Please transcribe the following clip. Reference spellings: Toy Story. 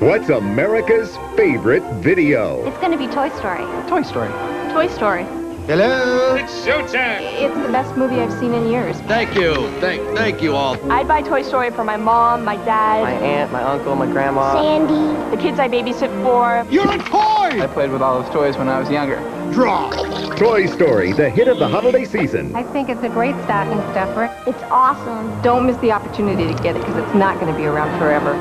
What's America's favorite video? It's going to be Toy Story. Toy Story. Toy Story. Hello? It's showtime! It's the best movie I've seen in years. Thank you. Thank you all. I'd buy Toy Story for my mom, my dad, my aunt, my uncle, my grandma, Sandy, the kids I babysit for. You're a toy! I played with all those toys when I was younger. Draw! Toy Story, the hit of the holiday season. I think it's a great stocking stuffer. It's awesome. Don't miss the opportunity to get it because it's not going to be around forever.